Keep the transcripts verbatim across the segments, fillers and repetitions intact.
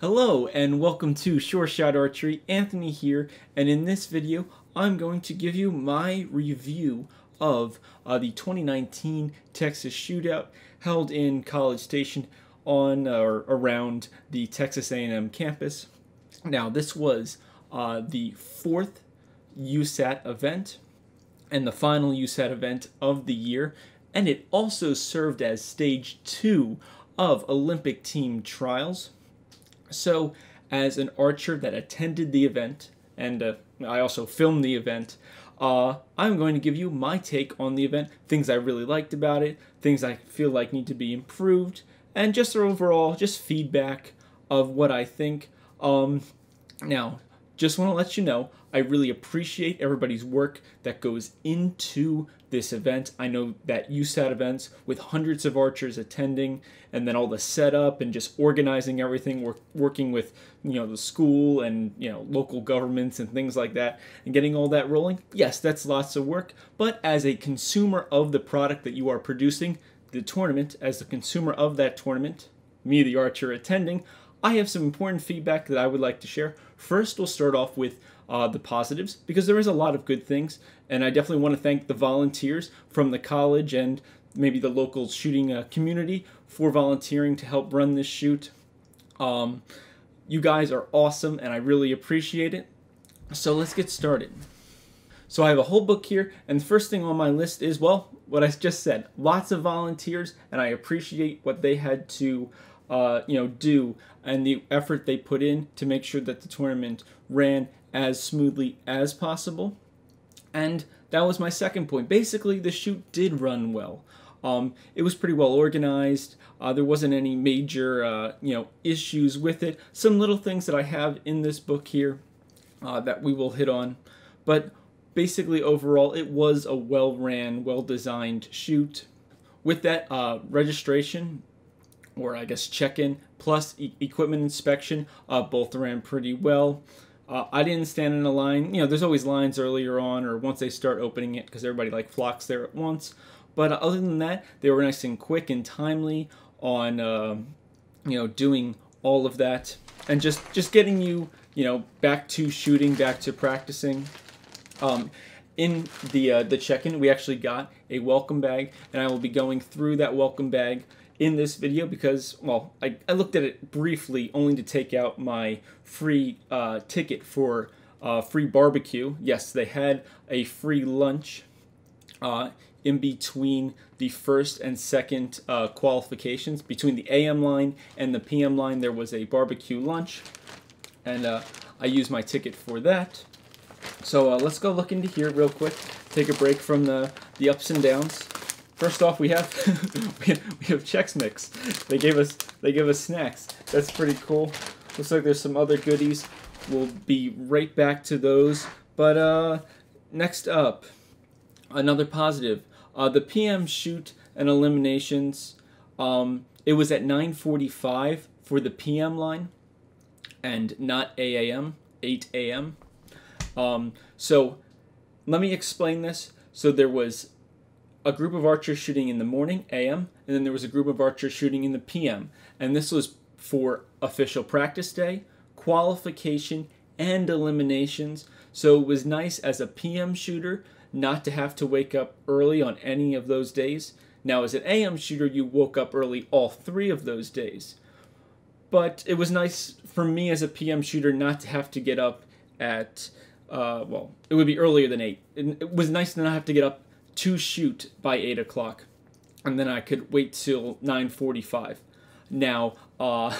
Hello and welcome to Shore Shot Archery. Anthony here, and in this video I'm going to give you my review of uh, the twenty nineteen Texas Shootout held in College Station on uh, or around the Texas A and M campus. Now this was uh, the fourth U S A T event and the final U S A T event of the year, and it also served as stage two of Olympic team trials. So, as an archer that attended the event, and uh, I also filmed the event, uh, I'm going to give you my take on the event, things I really liked about it, things I feel like need to be improved, and just overall, just feedback of what I think. Um, now, just want to let you know, I really appreciate everybody's work that goes into this event. I know that U S A T events with hundreds of archers attending, and then all the setup and just organizing everything, work, working with you know the school and you know local governments and things like that, and getting all that rolling. Yes, that's lots of work, but as a consumer of the product that you are producing, the tournament, as the consumer of that tournament, me the archer attending, I have some important feedback that I would like to share. First, we'll start off with Uh, the positives, because there is a lot of good things, and I definitely want to thank the volunteers from the college and maybe the local shooting uh, community for volunteering to help run this shoot. Um, you guys are awesome and I really appreciate it. So let's get started. So I have a whole book here, and the first thing on my list is, well, what I just said, lots of volunteers, and I appreciate what they had to uh, you know do and the effort they put in to make sure that the tournament ran as smoothly as possible. And that was my second point. Basically, the shoot did run well. Um, it was pretty well organized. Uh, there wasn't any major uh, you know issues with it. Some little things that I have in this book here uh, that we will hit on, but basically overall it was a well-ran, well-designed shoot. With that uh, registration, or I guess check-in, plus e equipment inspection, uh, both ran pretty well. Uh, I didn't stand in a line. You know, there's always lines earlier on or once they start opening it, because everybody like flocks there at once. But uh, other than that, they were nice and quick and timely on, uh, you know, doing all of that and just, just getting you, you know, back to shooting, back to practicing. Um, in the, uh, the check-in, we actually got a welcome bag, and I will be going through that welcome bag in this video because, well, I, I looked at it briefly only to take out my free uh, ticket for uh, free barbecue. Yes, they had a free lunch uh, in between the first and second uh, qualifications. Between the A M line and the P M line, there was a barbecue lunch, and uh, I used my ticket for that. So uh, let's go look into here real quick, take a break from the, the ups and downs. First off, we have we have Chex Mix. They gave us they gave us snacks. That's pretty cool. Looks like there's some other goodies. We'll be right back to those. But uh, next up, another positive: uh, the P M shoot and eliminations. Um, it was at nine forty-five for the P M line, and not eight A M eight A M Um, so let me explain this. So there was a group of archers shooting in the morning, A M, and then there was a group of archers shooting in the P M, and this was for official practice day, qualification, and eliminations. So it was nice as a P M shooter not to have to wake up early on any of those days. Now as an A M shooter, you woke up early all three of those days, but it was nice for me as a P M shooter not to have to get up at uh, well, it would be earlier than eight. It was nice to not have to get up to shoot by eight o'clock, and then I could wait till nine forty-five. Now uh,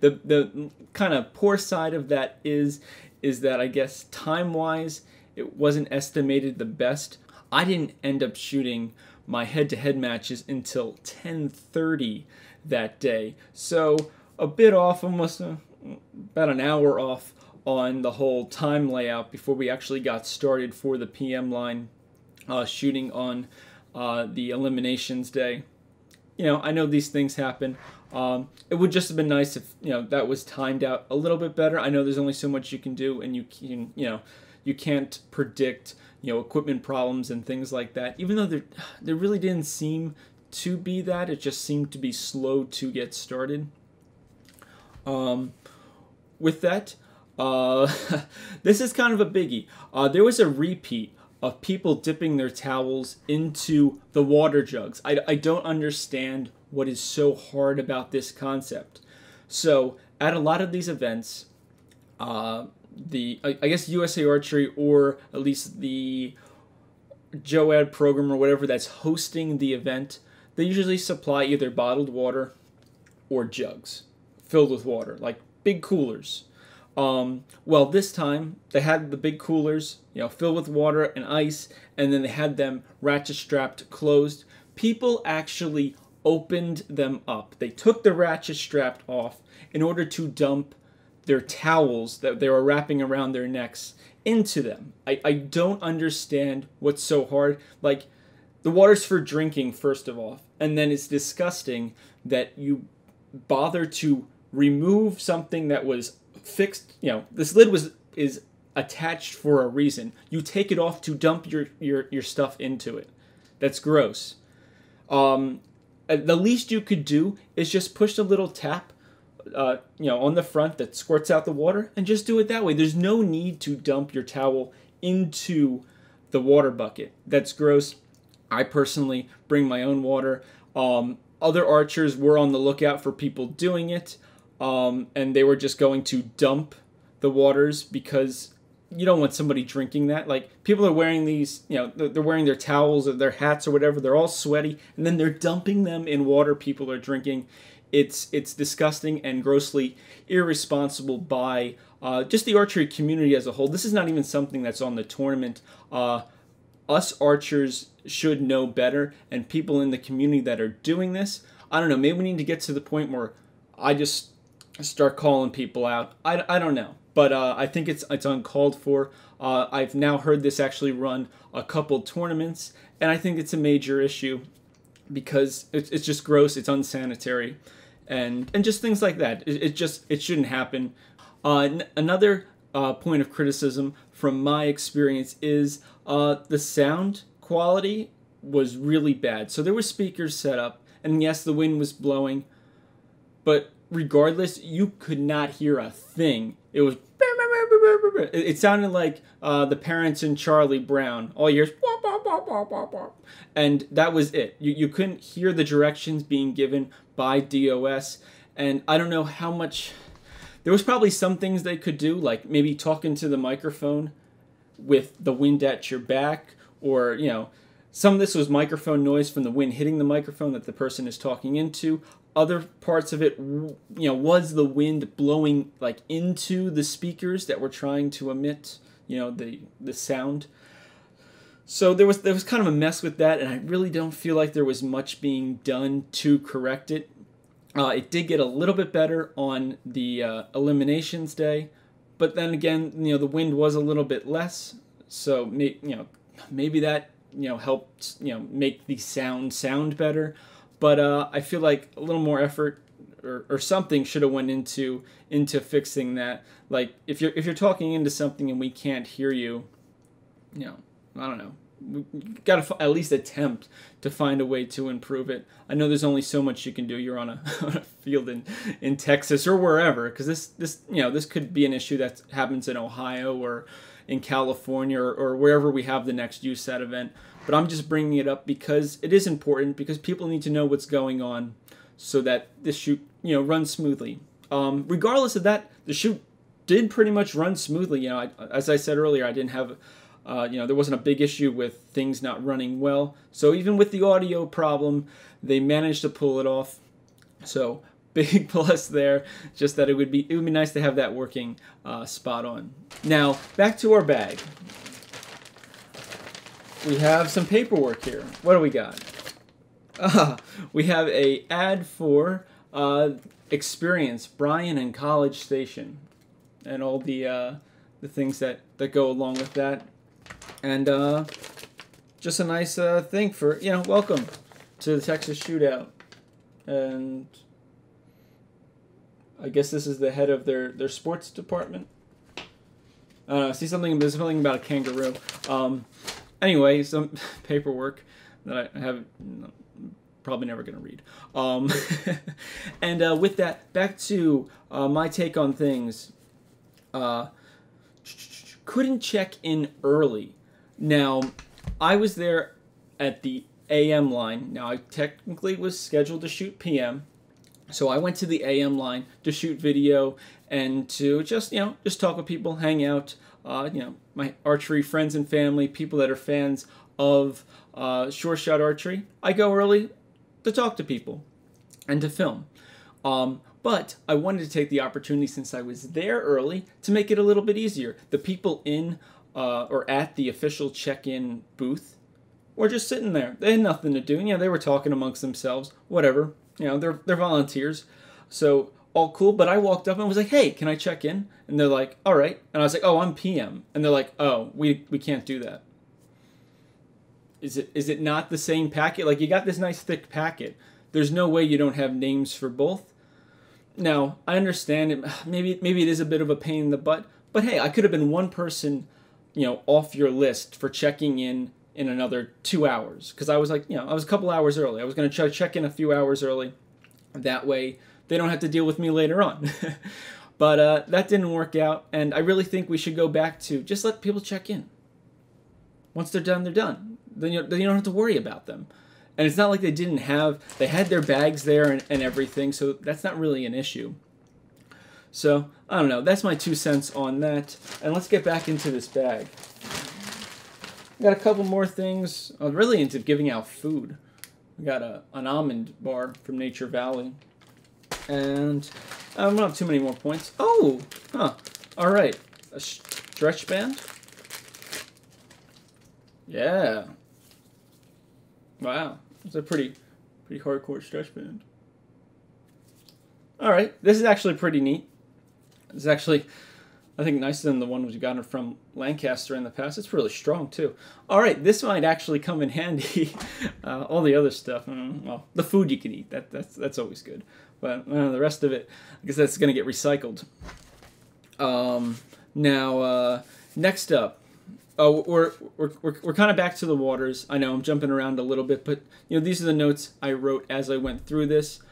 the, the kind of poor side of that is is that I guess time wise it wasn't estimated the best. I didn't end up shooting my head-to-head matches until ten thirty that day, so a bit off, almost uh, about an hour off on the whole time layout before we actually got started for the P M line Uh, shooting on uh, the eliminations day. You know, I know these things happen. Um, it would just have been nice if, you know, that was timed out a little bit better. I know there's only so much you can do, and you can, you know, you can't predict, you know, equipment problems and things like that. Even though there, there really didn't seem to be that. It just seemed to be slow to get started. Um, with that, uh, this is kind of a biggie. Uh, there was a repeat of people dipping their towels into the water jugs. I, I don't understand what is so hard about this concept. So at a lot of these events, uh, the I, I guess U S A Archery, or at least the JOAD program or whatever that's hosting the event, they usually supply either bottled water or jugs filled with water, like big coolers. Um, well, this time they had the big coolers, you know, filled with water and ice, and then they had them ratchet strapped closed. People actually opened them up. They took the ratchet strap off in order to dump their towels that they were wrapping around their necks into them. I, I don't understand what's so hard. Like, the water's for drinking, first of all, and then it's disgusting that you bother to remove something that was fixed. You know, this lid was is attached for a reason. You take it off to dump your, your, your stuff into it. That's gross. Um, the least you could do is just push the little tap Uh, you know, on the front that squirts out the water, and just do it that way. There's no need to dump your towel into the water bucket. That's gross. I personally bring my own water. Um, other archers were on the lookout for people doing it, um, and they were just going to dump the waters, because you don't want somebody drinking that. Like, people are wearing these, you know, they're wearing their towels or their hats or whatever. They're all sweaty, and then they're dumping them in water people are drinking. It's it's disgusting and grossly irresponsible by uh, just the archery community as a whole. This is not even something that's on the tournament. Uh, us archers should know better, and people in the community that are doing this, I don't know, maybe we need to get to the point where I just start calling people out. I, I don't know, but uh, I think it's, it's uncalled for. Uh, I've now heard this actually run a couple tournaments, and I think it's a major issue, because it's, it's just gross, it's unsanitary. And, and just things like that. It, it just, it shouldn't happen. Uh, n another uh, point of criticism from my experience is uh, the sound quality was really bad. So there were speakers set up, and yes, the wind was blowing, but regardless, you could not hear a thing. It was, it, it sounded like uh, the parents in Charlie Brown. All years, and that was it. You, you couldn't hear the directions being given by D O S, and I don't know how much. There was probably some things they could do, like maybe talking to the microphone with the wind at your back, or, you know, some of this was microphone noise from the wind hitting the microphone that the person is talking into. Other parts of it, you know, was the wind blowing like into the speakers that were trying to emit, you know, the the sound. So there was there was kind of a mess with that, and I really don't feel like there was much being done to correct it. Uh, it did get a little bit better on the uh, eliminations day, but then again, you know, the wind was a little bit less, so may, you know, maybe that, you know, helped, you know, make the sound sound better. But uh, I feel like a little more effort or, or something should have went into into fixing that. Like, if you're if you're talking into something and we can't hear you, you know, I don't know. We gotta f at least attempt to find a way to improve it. I know there's only so much you can do. You're on a, on a field in, in Texas or wherever, because this this you know this could be an issue that happens in Ohio or in California or, or wherever we have the next U S A T event. But I'm just bringing it up because it is important, because people need to know what's going on so that this shoot, you know, runs smoothly. Um, regardless of that, the shoot did pretty much run smoothly. You know, I, as I said earlier, I didn't have. Uh, you know, there wasn't a big issue with things not running well. So even with the audio problem, they managed to pull it off. So big plus there. Just that it would be it would be nice to have that working uh, spot on. Now back to our bag. We have some paperwork here. What do we got? Uh, we have a ad for uh, Experience Brian and College Station, and all the uh, the things that that go along with that. And uh, just a nice uh, thing for, you know, welcome to the Texas Shootout. And I guess this is the head of their, their sports department. Uh, see something, there's something about a kangaroo. Um, anyway, some paperwork that I have probably never going to read. Um, and uh, with that, back to uh, my take on things uh, couldn't check in early. Now, I was there at the A M line. Now, I technically was scheduled to shoot P M, so I went to the A M line to shoot video and to just, you know, just talk with people, hang out, uh, you know, my archery friends and family, people that are fans of uh, Shore Shot Archery. I go early to talk to people and to film. Um, but I wanted to take the opportunity, since I was there early, to make it a little bit easier. The people in uh, or at the official check-in booth were just sitting there. They had nothing to do. You know, they were talking amongst themselves, whatever. You know, they're, they're volunteers. So all cool. But I walked up and was like, hey, can I check in? And they're like, all right. And I was like, oh, I'm P M. And they're like, oh, we, we can't do that. Is it, is it not the same packet? Like, you got this nice thick packet. There's no way you don't have names for both. Now, I understand it. Maybe, maybe it is a bit of a pain in the butt. But hey, I could have been one person, you know, off your list for checking in in another two hours. Because I was like, you know, I was a couple hours early. I was going to try to check in a few hours early. That way, they don't have to deal with me later on. But uh, that didn't work out. And I really think we should go back to just let people check in. Once they're done, they're done. Then you don't have to worry about them. And it's not like they didn't have, they had their bags there and, and everything, so that's not really an issue. So, I don't know, that's my two cents on that. And let's get back into this bag. We got a couple more things. I'm really into giving out food. We got a, an almond bar from Nature Valley. And I don't have too many more points. Oh, huh, all right, a stretch band. Yeah. Wow, it's a pretty, pretty hardcore stretch band. All right, this is actually pretty neat. It's actually, I think, nicer than the one we got from Lancaster in the past. It's really strong too. All right, this might actually come in handy. Uh, all the other stuff, well, the food you can eat, that that's that's always good. But uh, the rest of it, I guess that's gonna get recycled. Um, now, uh, next up. Oh, we're, we're, we're, we're kind of back to the waters. I know I'm jumping around a little bit, but you know, these are the notes I wrote as I went through this.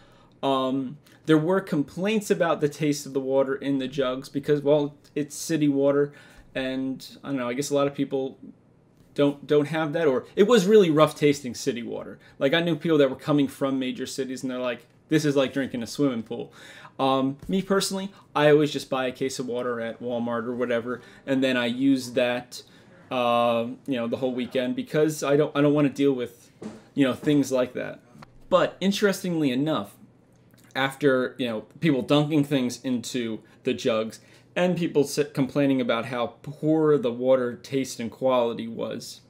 Um, there were complaints about the taste of the water in the jugs because, well, it's city water, and I don't know, I guess a lot of people don't don't have that, or it was really rough tasting city water. Like, I knew people that were coming from major cities, and they're like, this is like drinking a swimming pool. Um, me personally, I always just buy a case of water at Walmart or whatever, and then I use that Uh, you know, the whole weekend, because I don't I don't want to deal with, you know, things like that. But interestingly enough, after, you know, people dunking things into the jugs and people sit complaining about how poor the water taste and quality was,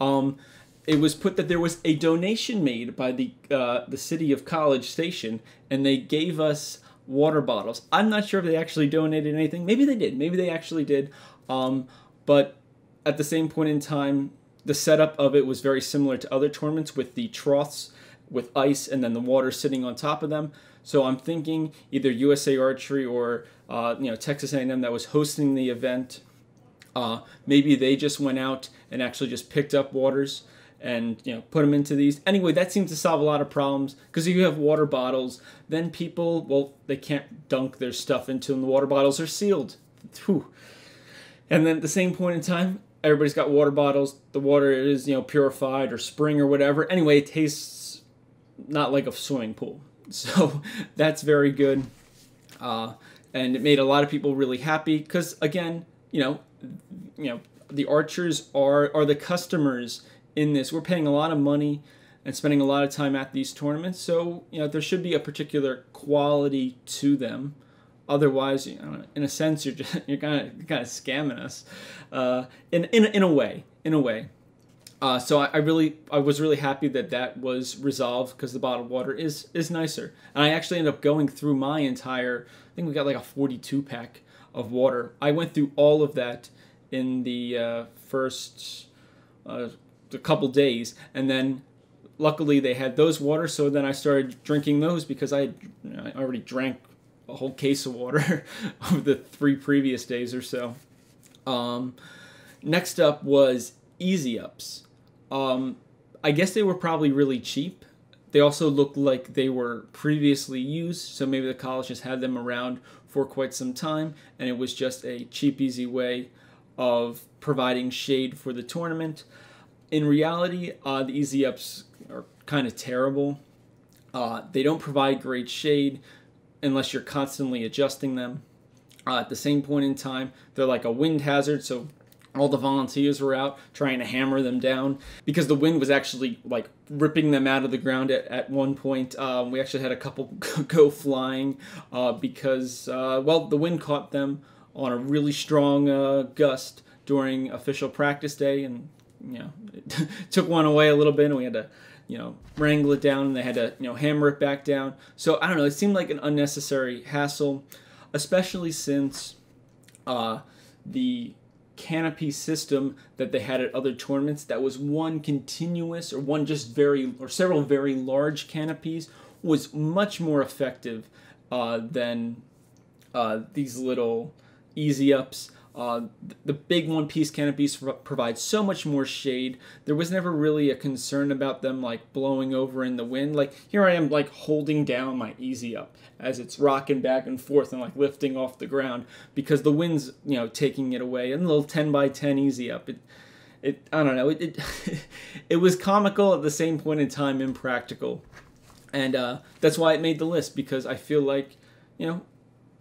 um, it was put that there was a donation made by the uh, the city of College Station, and they gave us water bottles. I'm not sure if they actually donated anything. Maybe they did. Maybe they actually did. Um, but at the same point in time, the setup of it was very similar to other tournaments, with the troughs with ice and then the water sitting on top of them. So I'm thinking either U S A Archery or uh, you know, Texas A and M that was hosting the event, uh, maybe they just went out and actually just picked up waters and, you know, put them into these. Anyway, that seems to solve a lot of problems, because if you have water bottles, then people, well, they can't dunk their stuff into them. The water bottles are sealed. Whew. And then at the same point in time, everybody's got water bottles. The water is, you know, purified or spring or whatever. Anyway, it tastes not like a swimming pool. So that's very good. Uh, and it made a lot of people really happy because, again, you know, you know, the archers are, are the customers in this. We're paying a lot of money and spending a lot of time at these tournaments. So, you know, there should be a particular quality to them. Otherwise, you know, in a sense, you're just, you're kind of kind of scamming us, uh, in in in a way, in a way. Uh, so I, I really I was really happy that that was resolved, because the bottled water is is nicer. And I actually ended up going through my entire, I think we got like a forty-two pack of water. I went through all of that in the uh, first uh, a couple days, and then luckily they had those water. So then I started drinking those, because I, you know, I already drank a whole case of water over the three previous days or so. Um, next up was easy ups. Um, I guess they were probably really cheap. They also look like they were previously used, so maybe the college has had them around for quite some time, and it was just a cheap, easy way of providing shade for the tournament. In reality, uh, the Easy Ups are kind of terrible. Uh, they don't provide great shade unless you're constantly adjusting them. Uh, at the same point in time, they're like a wind hazard, so all the volunteers were out trying to hammer them down because the wind was actually like ripping them out of the ground at, at one point. Um, we actually had a couple go flying uh, because, uh, well, the wind caught them on a really strong uh, gust during official practice day, and, you know, it took one away a little bit, and we had to, you know, wrangle it down, and they had to, you know, hammer it back down. So, I don't know, it seemed like an unnecessary hassle, especially since uh, the canopy system that they had at other tournaments, that was one continuous or one just very or several very large canopies, was much more effective uh, than uh, these little Easy Ups. Uh, the big one-piece canopies provide so much more shade. There was never really a concern about them like blowing over in the wind. Like here I am like holding down my Easy Up as it's rocking back and forth and like lifting off the ground because the wind's, you know, taking it away. And a little ten by ten Easy Up. It, it I don't know. It it, it was comical at the same point in time, impractical, and uh, that's why it made the list, because I feel like, you know,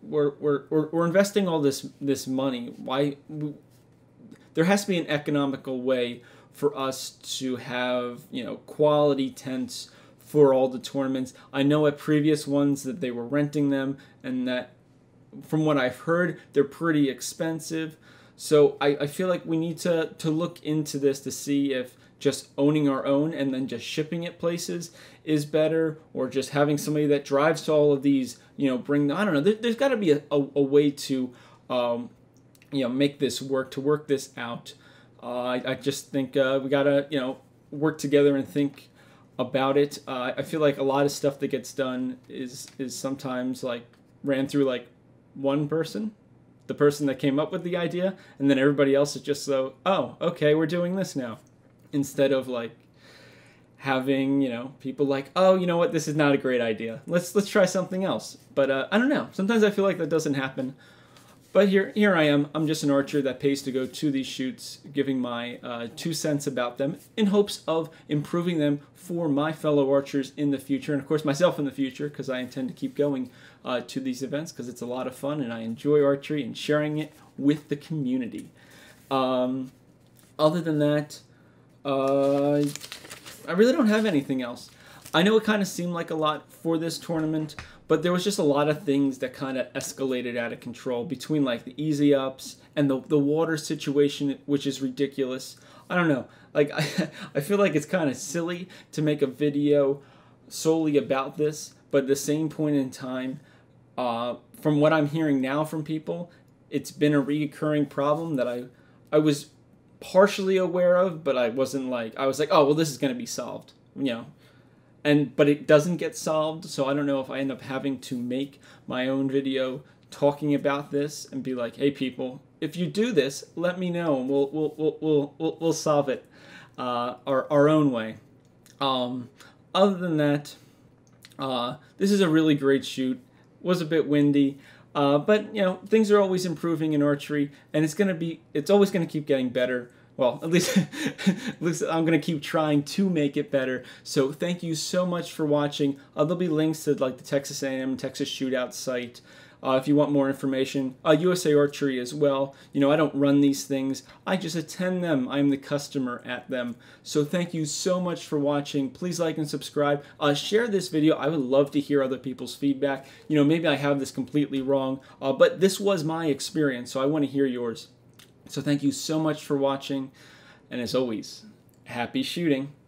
We're, we're, we're investing all this this money. Why? There has to be an economical way for us to have, you know, quality tents for all the tournaments. I know at previous ones that they were renting them, and that from what I've heard, they're pretty expensive. So I, I feel like we need to, to look into this to see if just owning our own and then just shipping it places is better, or just having somebody that drives to all of these, you know, bring them. I don't know. There, there's got to be a, a, a way to, um, you know, make this work, to work this out. Uh, I, I just think uh, we got to, you know, work together and think about it. Uh, I feel like a lot of stuff that gets done is, is sometimes like ran through like one person, the person that came up with the idea, and then everybody else is just so, oh, okay, we're doing this now. Instead of like having, you know, people like, oh, you know what, this is not a great idea. Let's let's try something else. But uh, I don't know. Sometimes I feel like that doesn't happen. But here here I am. I'm just an archer that pays to go to these shoots, giving my uh, two cents about them in hopes of improving them for my fellow archers in the future, and of course myself in the future, because I intend to keep going uh, to these events because it's a lot of fun and I enjoy archery and sharing it with the community. Um, other than that, Uh, I really don't have anything else. I know it kind of seemed like a lot for this tournament, but there was just a lot of things that kind of escalated out of control between like the Easy Ups and the, the water situation, which is ridiculous. I don't know. Like, I, I feel like it's kind of silly to make a video solely about this, but at the same point in time, uh, from what I'm hearing now from people, it's been a reoccurring problem that I, I was partially aware of, but I wasn't like, I was like, oh, well, this is going to be solved, you know, and, but it doesn't get solved. So I don't know if I end up having to make my own video talking about this and be like, hey people, if you do this, let me know, and we'll, we'll, we'll, we'll, we'll, we'll solve it, uh, our, our own way. Um, other than that, uh, this is a really great shoot. Was a bit windy. Uh, but, you know, things are always improving in archery, and it's going to be, it's always going to keep getting better. Well, at least, at least I'm going to keep trying to make it better. So thank you so much for watching. Uh, there'll be links to, like, the Texas A and M and Texas Shootout site uh, if you want more information. Uh, U S A Archery as well. You know, I don't run these things. I just attend them. I'm the customer at them. So thank you so much for watching. Please like and subscribe. Uh, share this video. I would love to hear other people's feedback. You know, maybe I have this completely wrong, uh, but this was my experience, so I want to hear yours. So thank you so much for watching, and as always, happy shooting.